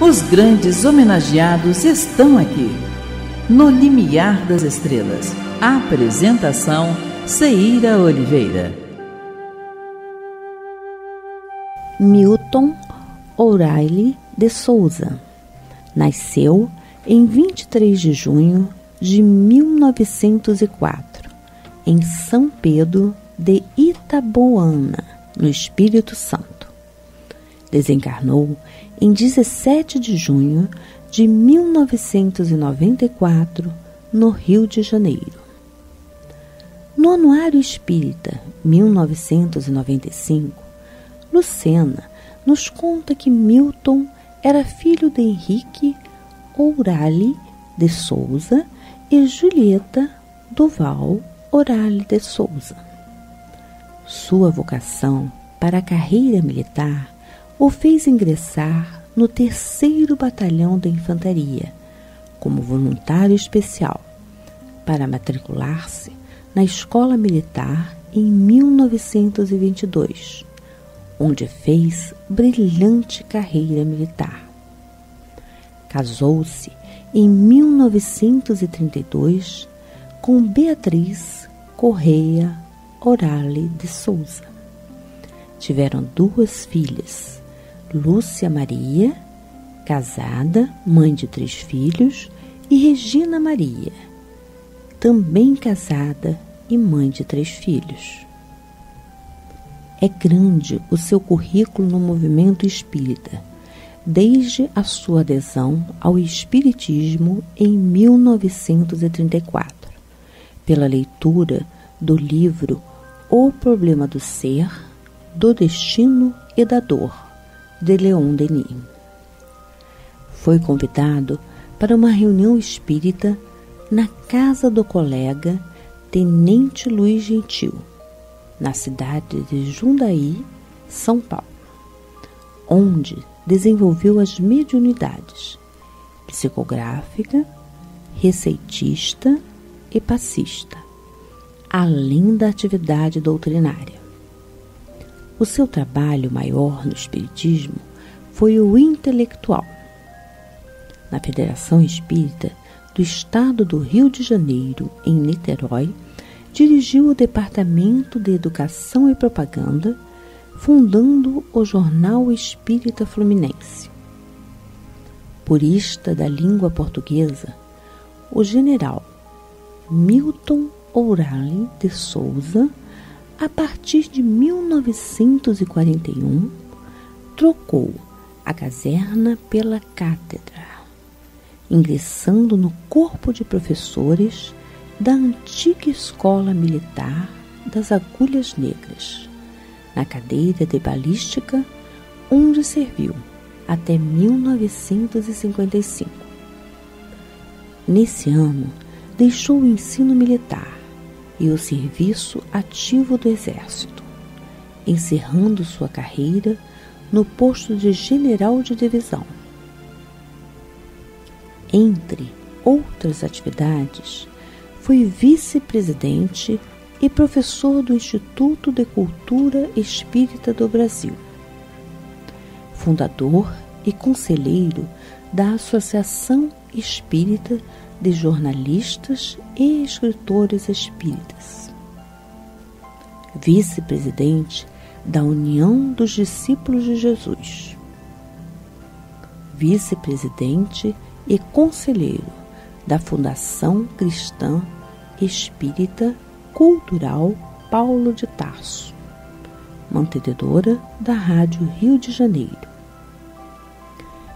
Os grandes homenageados estão aqui. No Limiar das Estrelas. Apresentação: Seira Oliveira. Milton Ourale de Souza nasceu em 23 de junho de 1904, em São Pedro de Itaboana, no Espírito Santo. Desencarnou em 17 de junho de 1994, no Rio de Janeiro. No Anuário Espírita, 1995, Lucena nos conta que Milton era filho de Henrique Ourale de Souza e Julieta Duval Ourale de Souza. Sua vocação para a carreira militar o fez ingressar no 3º Batalhão da Infantaria, como voluntário especial, para matricular-se na Escola Militar em 1922, onde fez brilhante carreira militar. Casou-se em 1932 com Beatriz Correia Orale de Souza. Tiveram 2 filhas, Lúcia Maria, casada, mãe de 3 filhos, e Regina Maria, também casada e mãe de 3 filhos. É grande o seu currículo no movimento espírita, desde a sua adesão ao Espiritismo em 1934, pela leitura do livro O Problema do Ser, do Destino e da Dor, de Leon Denim. Foi convidado para uma reunião espírita na casa do colega Tenente Luiz Gentil, na cidade de Jundiaí, São Paulo, onde desenvolveu as mediunidades psicográfica, receitista e passista, além da atividade doutrinária. O seu trabalho maior no espiritismo foi o intelectual. Na Federação Espírita do Estado do Rio de Janeiro, em Niterói, dirigiu o Departamento de Educação e Propaganda, fundando o Jornal Espírita Fluminense. Purista da língua portuguesa, o general Milton Ourale de Souza, a partir de 1941, trocou a caserna pela cátedra, ingressando no corpo de professores da antiga Escola Militar das Agulhas Negras, na cadeira de balística, onde serviu até 1955. Nesse ano, deixou o ensino militar e o serviço ativo do Exército, encerrando sua carreira no posto de general de divisão. Entre outras atividades, foi vice-presidente e professor do Instituto de Cultura Espírita do Brasil, fundador e conselheiro da Associação Espírita de Jornalistas e Escritores Espíritas, vice-presidente da União dos Discípulos de Jesus, vice-presidente e conselheiro da Fundação Cristã Espírita Cultural Paulo de Tarso, mantenedora da Rádio Rio de Janeiro,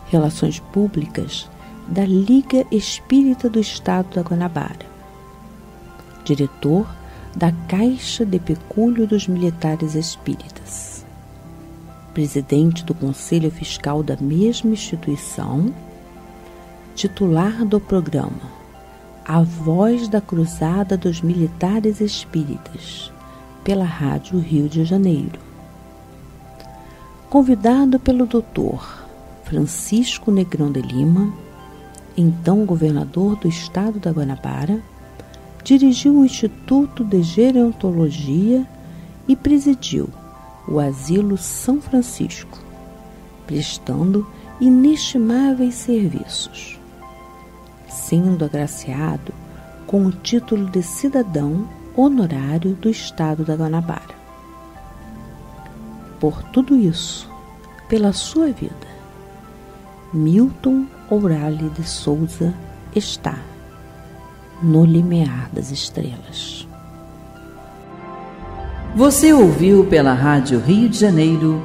Relações Públicas da Liga Espírita do Estado da Guanabara, diretor da Caixa de Pecúlio dos Militares Espíritas, presidente do Conselho Fiscal da mesma instituição, titular do programa A Voz da Cruzada dos Militares Espíritas, pela Rádio Rio de Janeiro. Convidado pelo Dr. Francisco Negrão de Lima, então governador do estado da Guanabara, dirigiu o Instituto de Gerontologia e presidiu o Asilo São Francisco, prestando inestimáveis serviços, sendo agraciado com o título de cidadão honorário do Estado da Guanabara. Por tudo isso, pela sua vida, Milton Ourale de Souza está no limiar das estrelas. Você ouviu pela Rádio Rio de Janeiro,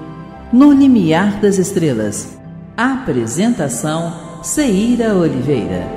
No Limiar das Estrelas. Apresentação: Seira Oliveira.